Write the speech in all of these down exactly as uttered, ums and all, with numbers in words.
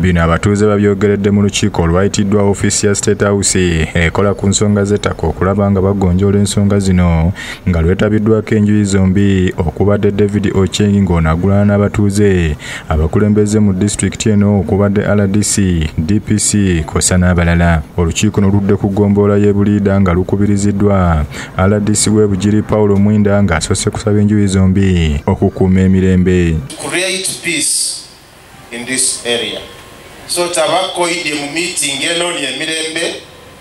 Bino abatuuze babyogeredde mu lukiiko olwayitiddwa ofiisi ya State House ekola ku nsonga z'ettaka okulaba nga bagonjoola ensonga zino nga lwetabiddwako enjuyi zombi okubadde David Ochieng ng'onagulana n'abatuuze abakulembeze mu disitulikiti eno okubadde L D C, D P C, Cosana abalala. Olukiiko n'oludde ku ggombolola y'e Buliida nga lukubiriziddwa L D C w'Ebugiri Paulo Mwinda ng'asoose kusaba enjuyi zombi okukuuma emirembe. Create peace in this area. So tabako ide mu meeting eno ni emirembe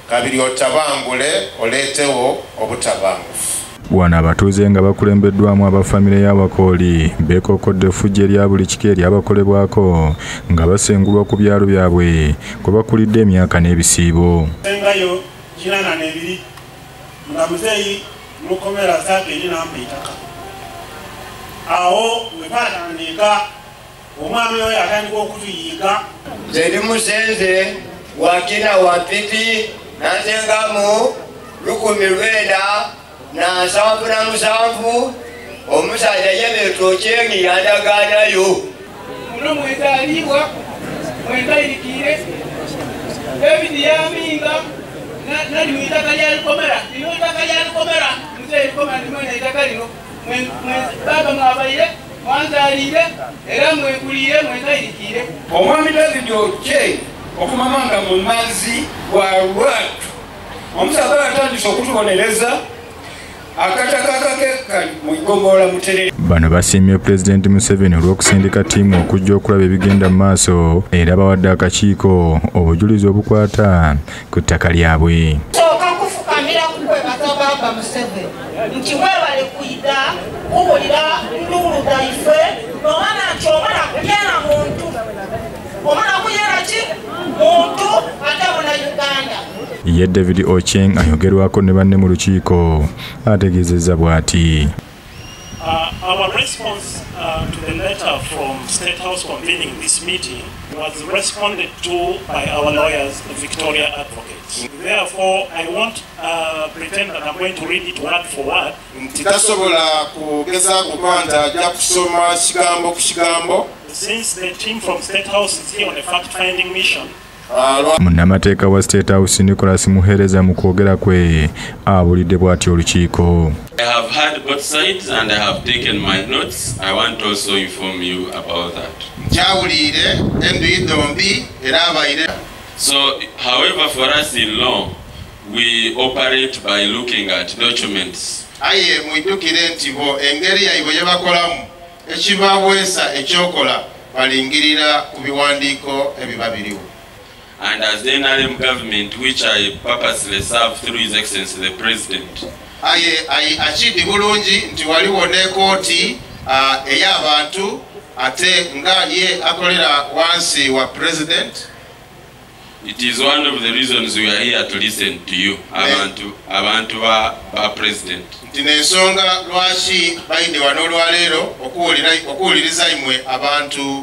kabiri otabangule oletewo obutabangufu. Wana abatuuze nga bakulembeddwamu abafamire y'abakooli beekookodde effujjo erya buli kika eryabakolebwako nga basengulwa ku byalo byabwe kwe bakulidde emyaka n'ebisiibo. Engayo kirana n'ebiri ndamuzeyi mukomera sake n'ambeetaka. Awo wepata ndika umami oyo atandika okutuyiga zeri musenze wakina wapiti nanzengamu lukumi lwenda na nsanvu na musanvu omusajja David Ochieng yandagaanayo muno mwezaliibwa mwezayirikire ebidi yaminga nali mwitaka lyalikomera lino itaka lyalikomera muzeerikomera limwena itaka lino baba mwabaire mwanzalire era mwekulire mwezayirikire omwami David Ochieng okumamanga mu mazzi wa lwatu omusajja atandise okutubonereza Bano basiimye President Museveni olw'okusindika ttiimu okujja okulaba ebigenda mu maaso era bawadde akakiiko obujulizi obukwata ku ttaka lyabwe. Sooka kufukamira kukwebaza Baba Museveni nti weebale kuyita kuwulira nduulu zaife omala nti omala kuyeera muntu omala kuyeera ki muntu ate muna Uganda. Ye David Ochieng ayogerwako ne banne mu lukiiko ategeezezza bw'ati. Our response uh, to the letter from State House convening this meeting was responded to by our lawyers, the Victoria Advocates. Therefore, I won't uh, pretend that I'm going to read it word for word. Since the team from State House is here on a fact-finding mission, Munnamateeka wa State House Nicholas Muhereza mu kwogera kwe abulidde bw'ati olukiiko. I have heard both sides and I have taken my notes. I want to also inform you about that. So, however, for us in law, we operate by looking at documents. And as the N R M government, which I purposely serve through His Excellency the President, it is one of the reasons we are here to listen to you, abantu abantu ba President. Abantu